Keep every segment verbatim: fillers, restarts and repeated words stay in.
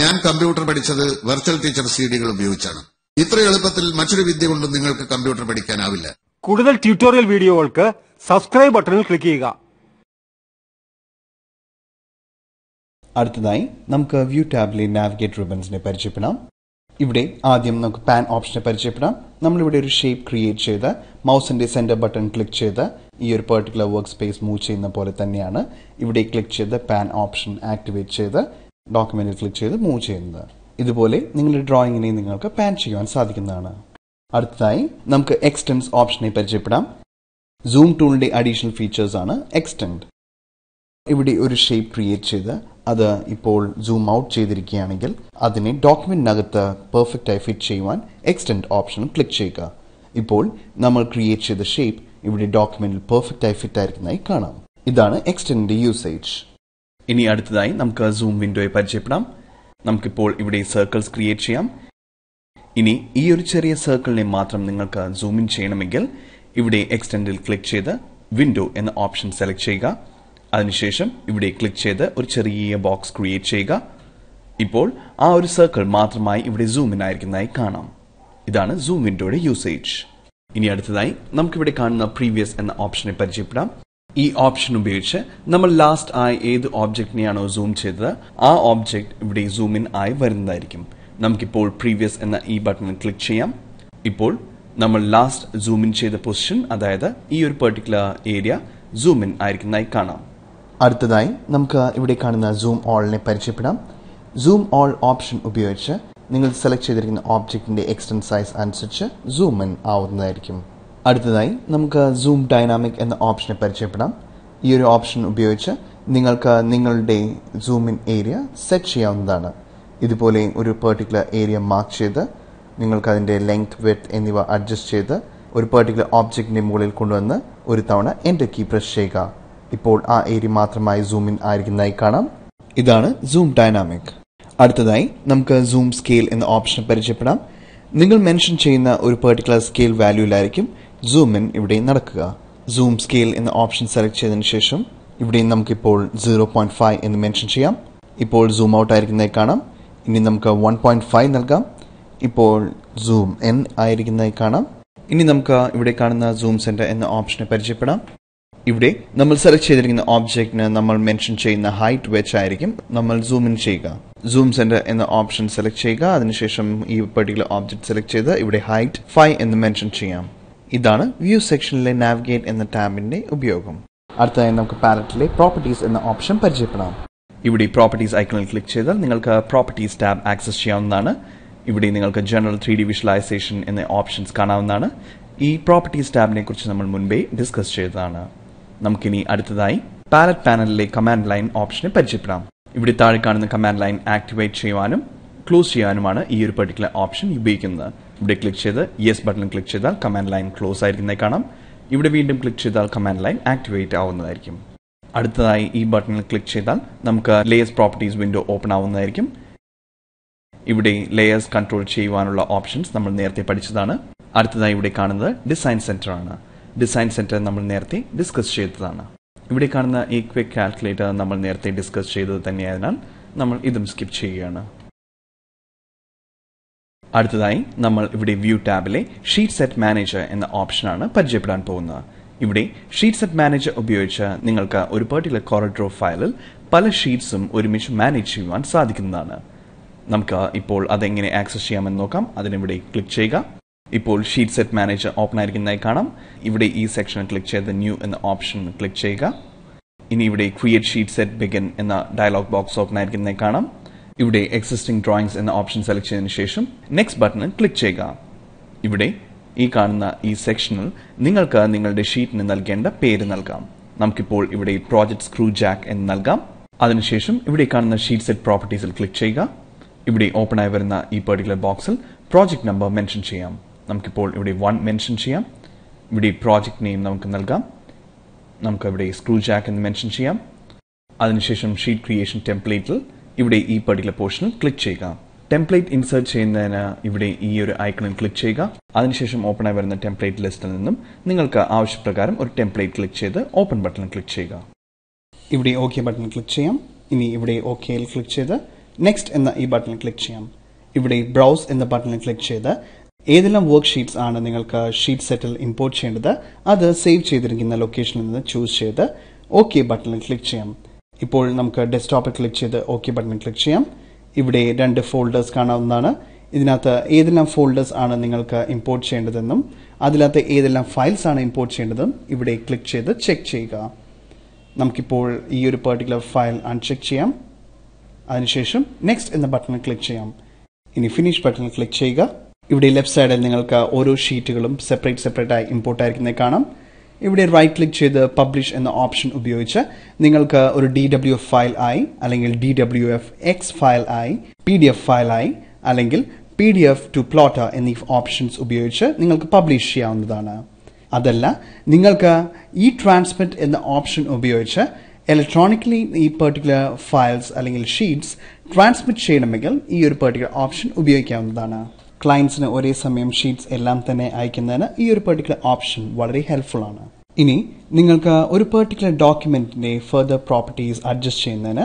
ഞാൻ കമ്പ്യൂട്ടർ പഠിച്ചത് virtual teacher സീഡികൾ ഉപയോഗിച്ചാണ്. ഇത്ര എളുപ്പത്തിൽ മറ്റൊരു വിദ്യ കൊണ്ടും നിങ്ങൾക്ക് കമ്പ്യൂട്ടർ പഠിക്കാനാവില്ല. കൂടുതൽ ട്യൂട്ടോറിയൽ വീഡിയോകൾക്ക് സബ്സ്ക്രൈബ് ബട്ടണിൽ ക്ലിക്ക് ചെയ്യുക. അടുത്തതായി നമുക്ക് വ്യൂ ടാബിലെ നാവിഗേറ്റ് റിബൺസിനെ പരിചയപ്പെടാം. ഇവിടെ ആദ്യം നമുക്ക് പാൻ ഓപ്ഷനെ പരിചയപ്പെടാം. നമ്മളിവിടെ ഒരു ഷേപ്പ് ക്രിയേറ്റ് ചെയ്ത് മൗസിന്റെ സെന്റർ ബട്ടൺ ക്ലിക്ക് ചെയ്ത് ഈ ഒരു പെർട്ടിക്കുലർ വർക്ക് സ്പേസ് മൂവ് ചെയ്യുന്ന പോലെ തന്നെയാണ് ഇവിടെ ക്ലിക്ക് ചെയ്ത് പാൻ ഓപ്ഷൻ ആക്ടിവേറ്റ് ചെയ്ത് ഡോക്യുമെന്റിൽ ക്ലിക്ക് ചെയ്ത് മൂവ് ചെയ്യുന്നത്. ഇതുപോലെ നിങ്ങളുടെ ഡ്രോയിങ്ങിനെ നിങ്ങൾക്ക് പാൻ ചെയ്യുവാൻ സാധിക്കുന്നതാണ്. അടുത്തതായി നമുക്ക് എക്സ്റ്റെൻസ് ഓപ്ഷനെ പരിചയപ്പെടാം. സൂം ടൂളിന്റെ അഡീഷണൽ ഫീച്ചേഴ്സ് ആണ് എക്സ്റ്റെൻഡ്. ഇവിടെ ഒരു ഷേപ്പ് ക്രിയേറ്റ് ചെയ്ത് അത് ഇപ്പോൾ സൂം ഔട്ട് ചെയ്തിരിക്കുകയാണെങ്കിൽ അതിനെ ഡോക്യുമെന്റിനകത്ത് പെർഫെക്റ്റായി ഫിറ്റ് ചെയ്യുവാൻ എക്സ്റ്റെൻഡ് ഓപ്ഷൻ ക്ലിക്ക് ചെയ്യുക. ഇപ്പോൾ നമ്മൾ ക്രിയേറ്റ് ചെയ്ത ഷേപ്പ് ഇവിടെ ഡോക്യുമെന്റിൽ പെർഫെക്റ്റായി ഫിറ്റ് ആയിരിക്കുന്നതായി കാണാം. ഇതാണ് എക്സ്റ്റെൻഡിന്റെ യൂസേജ്. ഇനി അടുത്തതായി നമുക്ക് സൂം വിൻഡോയെ പരിചയപ്പെടാം. നമുക്കിപ്പോൾ ഇവിടെ സർക്കിൾസ് ക്രിയേറ്റ് ചെയ്യാം. ഇനി ഈ ഒരു ചെറിയ സർക്കിളിനെ മാത്രം നിങ്ങൾക്ക് സൂം ഇൻ ചെയ്യണമെങ്കിൽ ഇവിടെ എക്സ്റ്റെൻഡിൽ ക്ലിക്ക് ചെയ്ത് വിൻഡോ എന്ന ഓപ്ഷൻ സെലക്ട് ചെയ്യുക. അതിനുശേഷം ഇവിടെ ക്ലിക്ക് ചെയ്ത് ഒരു ചെറിയ ബോക്സ് ക്രിയേറ്റ് ചെയ്യുക. ഇപ്പോൾ ആ ഒരു സർക്കിൾ മാത്രമായി ഇവിടെ സൂമിനായിരിക്കുന്നതായി കാണാം. ഇതാണ് സൂം വിൻഡോയുടെ യൂസേജ്. ഇനി അടുത്തതായി നമുക്കിവിടെ കാണുന്ന പ്രീവിയസ് എന്ന ഓപ്ഷനെ പരിചയപ്പെടാം. ഈ ഓപ്ഷൻ ഉപയോഗിച്ച് നമ്മൾ ലാസ്റ്റ് ആയി ഏത് ഓബ്ജക്റ്റിനെയാണോ സൂം ചെയ്തത് ആ ഓബ്ജക്റ്റ് ഇവിടെ സൂം ഇൻ ആയി വരുന്നതായിരിക്കും. നമുക്കിപ്പോൾ പ്രീവിയസ് എന്ന ഈ ബട്ടണിൽ ക്ലിക്ക് ചെയ്യാം. ഇപ്പോൾ നമ്മൾ ലാസ്റ്റ് സൂം ഇൻ ചെയ്ത പൊസിഷൻ, അതായത് ഈ ഒരു പെർട്ടിക്കുലർ ഏരിയ സൂം ഇൻ ആയിരിക്കുന്നതായി കാണാം. അടുത്തതായി നമുക്ക് ഇവിടെ കാണുന്ന സൂം ഓളിനെ പരിചയപ്പെടാം. സൂം ഓൾ ഓപ്ഷൻ ഉപയോഗിച്ച് നിങ്ങൾ സെലക്ട് ചെയ്തിരിക്കുന്ന ഓബ്ജക്റ്റിന്റെ എക്സ്റ്റൻഡ് സൈസ് അനുസരിച്ച് സൂം ഇൻ ആവുന്നതായിരിക്കും. അടുത്തതായി നമുക്ക് സൂം ഡൈനാമിക് എന്ന ഓപ്ഷനെ പരിചയപ്പെടാം. ഈ ഒരു ഓപ്ഷൻ ഉപയോഗിച്ച് നിങ്ങൾക്ക് നിങ്ങളുടെ സൂം ഇൻ ഏരിയ സെറ്റ് ചെയ്യാവുന്നതാണ്. ഇതുപോലെ ഒരു പെർട്ടിക്കുലർ ഏരിയ മാർക്ക് ചെയ്ത് നിങ്ങൾക്ക് അതിൻ്റെ ലെങ്ത്, വിഡ്ത്ത് എന്നിവ അഡ്ജസ്റ്റ് ചെയ്ത് ഒരു പെർട്ടിക്കുലർ ഓബ്ജക്റ്റിൻ്റെ മുകളിൽ കൊണ്ടുവന്ന് ഒരു തവണ എൻ്റർ കീ പ്രസ് ചെയ്യുക. ഇപ്പോൾ ആ ഏരിയ മാത്രമായി സൂം ഇൻ ആയിരിക്കുന്നതായി കാണാം. ഇതാണ് സൂം ഡൈനാമിക്. അടുത്തതായി നമുക്ക് സൂം സ്കെയിൽ എന്ന ഓപ്ഷൻ പരിചയപ്പെടാം. നിങ്ങൾ മെൻഷൻ ചെയ്യുന്ന ഒരു പെർട്ടിക്കുലർ സ്കെയിൽ വാല്യൂയിലായിരിക്കും സൂം ഇൻ ഇവിടെ നടക്കുക. സൂം സ്കെയിൽ എന്ന ഓപ്ഷൻ സെലക്ട് ചെയ്തതിന് ശേഷം ഇവിടെ നമുക്കിപ്പോൾ സീറോ പോയിന്റ് ഫൈവ് എന്ന് മെൻഷൻ ചെയ്യാം. ഇപ്പോൾ സൂം ഔട്ട് ആയിരിക്കുന്നതായി കാണാം. ഇനി നമുക്ക് വൺ പോയിന്റ് ഫൈവ് നൽകാം. ഇപ്പോൾ സൂം എൻ ആയിരിക്കുന്നതായി കാണാം. ഇനി നമുക്ക് ഇവിടെ കാണുന്ന സൂം സെന്റർ എന്ന ഓപ്ഷനെ പരിചയപ്പെടാം. ഇവിടെ നമ്മൾ സെലക്ട് ചെയ്തിരിക്കുന്ന ഓബ്ജക്റ്റിന് നമ്മൾ മെൻഷൻ ചെയ്യുന്ന ഹൈറ്റ് വെച്ചായിരിക്കും നമ്മൾ സൂം ഇൻ ചെയ്യുക. സൂം സെന്റർ എന്ന ഓപ്ഷൻ സെലക്ട് ചെയ്യുക. അതിനുശേഷം ഈ പെർട്ടിക്കുലർ ഓബ്ജക്ട് സെലക്ട് ചെയ്ത് ഇവിടെ ഹൈറ്റ് ഫൈവ് എന്ന് മെൻഷൻ ചെയ്യാം. ഇതാണ് വ്യൂ സെക്ഷനിലെ നാവിഗേറ്റ് എന്ന ടാബിന്റെ ഉപയോഗം. അടുത്തതായി നമുക്ക് പാലറ്റിലെ പ്രോപ്പർട്ടീസ് എന്ന ഓപ്ഷൻ പരിചയപ്പെടാം. ഇവിടെ പ്രോപ്പർട്ടീസ് ഐക്കണിൽ ക്ലിക്ക് ചെയ്താൽ നിങ്ങൾക്ക് പ്രോപ്പർട്ടീസ് ടാബ് ആക്സസ് ചെയ്യാവുന്നതാണ്. ഇവിടെ നിങ്ങൾക്ക് ജനറൽ ത്രീ ഡി വിഷ്വലൈസേഷൻ എന്ന ഓപ്ഷൻസ് കാണാവുന്നതാണ്. ഈ പ്രോപ്പർട്ടീസ് ടാബിനെ കുറിച്ച് നമ്മൾ മുൻപേ ഡിസ്കസ് ചെയ്തതാണ്. നമുക്കിനി അടുത്തതായി പാലറ്റ് പാനലിലെ കമാൻഡ് ലൈൻ ഓപ്ഷനെ പരിചയപ്പെടാം. ഇവിടെ താഴെ കാണുന്ന കമാൻഡ് ലൈൻ ആക്ടിവേറ്റ് ചെയ്യുവാനും ക്ലോസ് ചെയ്യാനുമാണ് ഈ ഒരു പെർട്ടിക്കുലർ ഓപ്ഷൻ ഉപയോഗിക്കുന്നത്. ഇവിടെ ക്ലിക്ക് ചെയ്ത് യെസ് ബട്ടൺ ക്ലിക്ക് ചെയ്താൽ കമാൻഡ് ലൈൻ ക്ലോസ് ആയിരിക്കുന്നതായി കാണാം. ഇവിടെ വീണ്ടും ക്ലിക്ക് ചെയ്താൽ കമാൻഡ് ലൈൻ ആക്ടിവേറ്റ് ആവുന്നതായിരിക്കും. അടുത്തതായി ഈ ബട്ടണിൽ ക്ലിക്ക് ചെയ്താൽ നമുക്ക് ലേയേഴ്സ് പ്രോപ്പർട്ടീസ് വിൻഡോ ഓപ്പൺ ആവുന്നതായിരിക്കും. ഇവിടെ ലേയേഴ്സ് കൺട്രോൾ ചെയ്യുവാനുള്ള ഓപ്ഷൻസ് നമ്മൾ നേരത്തെ പഠിച്ചതാണ്. അടുത്തതായി ഇവിടെ കാണുന്നത് ഡിസൈൻ സെന്റർ ആണ്. ഡിസൈൻ സെന്റർ നമ്മൾ നേരത്തെ ഡിസ്കസ് ചെയ്തതാണ്. ഇവിടെ കാണുന്ന ഈ ക്വിക്ക് കാൽക്കുലേറ്റർ നമ്മൾ നേരത്തെ ഡിസ്കസ് ചെയ്തത് തന്നെയായതിനാൽ നമ്മൾ ഇതും സ്കിപ്പ് ചെയ്യുകയാണ്. അടുത്തതായി നമ്മൾ ഇവിടെ വ്യൂ ടാബിലെ ഷീറ്റ് സെറ്റ് മാനേജർ എന്ന ഓപ്ഷനാണ് പരിചയപ്പെടാൻ പോകുന്നത്. ഇവിടെ ഷീറ്റ് സെറ്റ് മാനേജർ ഉപയോഗിച്ച് നിങ്ങൾക്ക് ഒരു പെർട്ടിക്കുലർ കോറിഡോർ ഫയലിൽ പല ഷീറ്റ്സും ഒരുമിച്ച് മാനേജ് ചെയ്യുവാൻ സാധിക്കുന്നതാണ്. നമുക്ക് ഇപ്പോൾ അതെങ്ങനെ ആക്സസ് ചെയ്യാമെന്ന് നോക്കാം. അതിനിവിടെ ക്ലിക്ക് ചെയ്യുക. ഇപ്പോൾ ഷീറ്റ് സെറ്റ് മാനേജർ ഓപ്പൺ ആയിരിക്കുന്നതായി കാണാം. ഇവിടെ ഈ സെക്ഷനിൽ ക്ലിക്ക് ചെയ്ത് ന്യൂ എന്ന ഓപ്ഷൻ ക്ലിക്ക് ചെയ്യുക. ഇനി ഇവിടെ ക്രിയേറ്റ് ഷീറ്റ് സെറ്റ് ബിഗിൻ എന്ന ഡയലോഗ് ബോക്സ് ഓപ്പൺ ആയിരിക്കുന്നതായി കാണാം. ഇവിടെ എക്സിസ്റ്റിംഗ് ഡ്രോയിങ്സ് എന്ന ഓപ്ഷൻ സെലക്ട് ചെയ്തതിന് ശേഷം നെക്സ്റ്റ് ബട്ടണിൽ ക്ലിക്ക് ചെയ്യുക. ഇവിടെ ഈ കാണുന്ന ഈ സെക്ഷനിൽ നിങ്ങൾക്ക് നിങ്ങളുടെ ഷീറ്റിന് നൽകേണ്ട പേര് നൽകാം. നമുക്കിപ്പോൾ ഇവിടെ പ്രോജക്ട് സ്ക്രൂ ജാക്ക് എന്ന് നൽകാം. അതിനുശേഷം ഇവിടെ കാണുന്ന ഷീറ്റ് സെറ്റ് പ്രോപ്പർട്ടീസിൽ ക്ലിക്ക് ചെയ്യുക. ഇവിടെ ഓപ്പൺ ആയി വരുന്ന ഈ പെർട്ടിക്കുലർ ബോക്സിൽ പ്രോജക്ട് നമ്പർ മെൻഷൻ ചെയ്യാം. നമുക്കിപ്പോൾ ഇവിടെ വൺ മെൻഷൻ ചെയ്യാം. ഇവിടെ പ്രോജക്ട് നെയിം നമുക്ക് നൽകാം. നമുക്ക് ഇവിടെ സ്ക്രൂ ജാക്ക് എന്ന് മെൻഷൻ ചെയ്യാം. അതിനുശേഷം ഷീറ്റ് ക്രിയേഷൻ ടെംപ്ലേറ്റിൽ ഇവിടെ ഈ പെർട്ടിക്കുലർ പോർഷനിൽ ക്ലിക്ക് ചെയ്യുക. ടെംപ്ലേറ്റ് ഇൻസേർട്ട് ചെയ്യുന്നതിന് ഇവിടെ ഈ ഒരു ഐക്കണിൽ ക്ലിക്ക് ചെയ്യുക. അതിനുശേഷം ഓപ്പൺ ആയി വരുന്ന ടെംപ്ലേറ്റ് ലിസ്റ്റിൽ നിന്നും നിങ്ങൾക്ക് ആവശ്യപ്രകാരം ഒരു ടെംപ്ലേറ്റ് ക്ലിക്ക് ചെയ്ത് ഓപ്പൺ ബട്ടണിൽ ക്ലിക്ക് ചെയ്യുക. ഇവിടെ ഓക്കെ ബട്ടൺ ക്ലിക്ക് ചെയ്യാം. ഇനി ഇവിടെ ഓക്കെയിൽ ക്ലിക്ക് ചെയ്ത് Next in the e button click cheyam. Ivide browse in the button click cheyda. Edellam worksheets aanu ningalku sheet set il import cheyendathu. Adu save cheyidirikkunna location il ninnu choose cheyda. OK button click cheyam. ഇപ്പോൾ നമുക്ക് ഡെസ്ക്ടോപ്പിൽ click ചെയ്ത് okay button click ചെയ്യാം. ഇവിടെ രണ്ട് folders കാണാവുന്നതാണ്. ഇതിനകത്ത് ഏതെല്ലാം ഫോൾഡേഴ്സ് ആണ് നിങ്ങൾക്ക് ഇമ്പോർട്ട് ചെയ്യേണ്ടതെന്നും അതിനകത്ത് ഏതെല്ലാം ഫയൽസ് ആണ് ഇമ്പോർട്ട് ചെയ്യേണ്ടതെന്നും ഇവിടെ ക്ലിക്ക് ചെയ്ത് ചെക്ക് ചെയ്യുക. നമുക്കിപ്പോൾ ഈ ഒരു പർട്ടിക്കുലർ ഫയൽ അൺചെക്ക് ചെയ്യാം. അതിനുശേഷം നെക്സ്റ്റ് എന്ന ബട്ടണിൽ ക്ലിക്ക് ചെയ്യാം. ഇനി ഫിനിഷ് ബട്ടണിൽ ക്ലിക്ക് ചെയ്യുക. ഇവിടെ ലെഫ്റ്റ് സൈഡിൽ നിങ്ങൾക്ക് ഓരോ ഷീറ്റുകളും സെപ്പറേറ്റ് സെപ്പറേറ്റ് ആയി ഇമ്പോർട്ട് ആയിരിക്കുന്നത് കാണാം. ഇവിടെ റൈറ്റ് ക്ലിക്ക് ചെയ്ത് പബ്ലിഷ് എന്ന ഓപ്ഷൻ ഉപയോഗിച്ച് നിങ്ങൾക്ക് ഒരു ഡി ഡബ്ല്യു എഫ് ഫയൽ ആയി അല്ലെങ്കിൽ D W F X file ആയി പി ഡി എഫ് ഫയൽ ആയി അല്ലെങ്കിൽ P D F to plotter എന്നീ ഓപ്ഷൻസ് ഉപയോഗിച്ച് നിങ്ങൾക്ക് പബ്ലിഷ് ചെയ്യാവുന്നതാണ്. അതല്ല, നിങ്ങൾക്ക് ഈ ട്രാൻസ്മിറ്റ് എന്ന ഓപ്ഷൻ ഉപയോഗിച്ച് ഇലക്ട്രോണിക്കലി ഈ പെർട്ടിക്കുലർ ഫയൽസ് അല്ലെങ്കിൽ ഷീറ്റ്സ് ട്രാൻസ്മിറ്റ് ചെയ്യണമെങ്കിൽ ഈ ഒരു പെർട്ടിക്കുലർ ഓപ്ഷൻ ഉപയോഗിക്കാവുന്നതാണ്. ക്ലയൻസിന് ഒരേ സമയം ഷീറ്റ്സ് എല്ലാം തന്നെ അയക്കുന്നതിന് ഈ ഒരു പെർട്ടിക്കുലർ ഓപ്ഷൻ വളരെ ഹെൽപ്ഫുൾ ആണ്. ഇനി നിങ്ങൾക്ക് ഒരു പെർട്ടിക്കുലർ ഡോക്യുമെന്റിന്റെ ഫെർദർ പ്രോപ്പർട്ടീസ് അഡ്ജസ്റ്റ് ചെയ്യുന്നതിന്,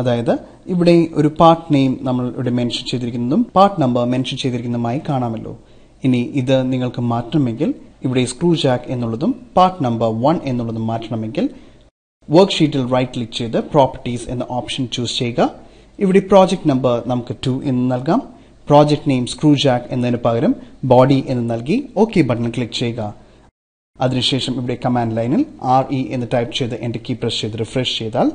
അതായത് ഇവിടെ ഒരു പാർട്ട് നെയിം നമ്മൾ ഇവിടെ മെൻഷൻ ചെയ്തിരിക്കുന്നതും പാർട്ട് നമ്പർ മെൻഷൻ ചെയ്തിരിക്കുന്നതുമായി കാണാമല്ലോ. ഇനി ഇത് നിങ്ങൾക്ക് മാറ്റണമെങ്കിൽ ഇവിടെ സ്ക്രൂ ജാക്ക് എന്നുള്ളതും പാർട്ട് നമ്പർ വൺ എന്നുള്ളതും മാറ്റണമെങ്കിൽ വർക്ക് ഷീറ്റിൽ റൈറ്റ് ക്ലിക്ക് ചെയ്ത് പ്രോപ്പർട്ടീസ് എന്ന ഓപ്ഷൻ ചൂസ് ചെയ്യുക. ഇവിടെ പ്രോജക്ട് നമ്പർ നമുക്ക് ടു എന്ന് നൽകാം. പ്രോജക്ട് നെയിം സ്ക്രൂ ജാക്ക് എന്നതിന് പകരം ബോഡി എന്ന് നൽകി ഓക്കെ ബട്ടൺ ക്ലിക്ക് ചെയ്യുക. അതിനുശേഷം ഇവിടെ കമാൻഡ് ലൈനിൽ ആർ ഇ എന്ന് ടൈപ്പ് ചെയ്ത് എൻ്റെ കീ പ്രസ് ചെയ്ത് റിഫ്രഷ് ചെയ്താൽ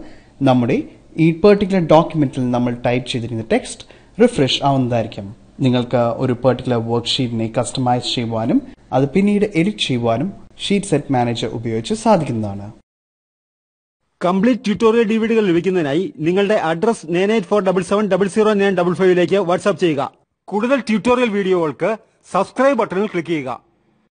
നമ്മുടെ ഈ പെർട്ടിക്കുലർ ഡോക്യുമെന്റിൽ നമ്മൾ ടൈപ്പ് ചെയ്തിരുന്ന ടെക്സ്റ്റ് റിഫ്രഷ് ആവുന്നതായിരിക്കും. നിങ്ങൾക്ക് ഒരു പെർട്ടിക്കുലർ വർക്ക് ഷീറ്റിനെ കസ്റ്റമൈസ് ചെയ്യുവാനും അത് പിന്നീട് എഡിറ്റ് ചെയ്യുവാനും ഷീറ്റ് സെറ്റ് മാനേജർ ഉപയോഗിച്ച് സാധിക്കുന്നതാണ്. കംപ്ലീറ്റ് ട്യൂട്ടോറിയൽ ഡിവിഡികൾ ലഭിക്കുന്നതിനായി നിങ്ങളുടെ address nine eight four double seven double zero nine double ഫൈവിലേക്ക് വാട്സ്ആപ്പ് ചെയ്യുക. കൂടുതൽ ട്യൂട്ടോറിയൽ വീഡിയോകൾക്ക് സബ്സ്ക്രൈബ് ബട്ടണിൽ ക്ലിക്ക് ചെയ്യുക.